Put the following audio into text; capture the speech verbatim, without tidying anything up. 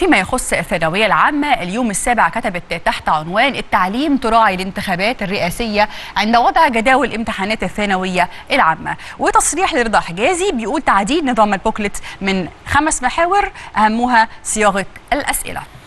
فيما يخص الثانوية العامة، اليوم السابع كتبت تحت عنوان التعليم تراعي الانتخابات الرئاسية عند وضع جداول امتحانات الثانوية العامة. وتصريح لرضا حجازي بيقول تعديل نظام البوكلت من خمس محاور أهمها صياغة الأسئلة.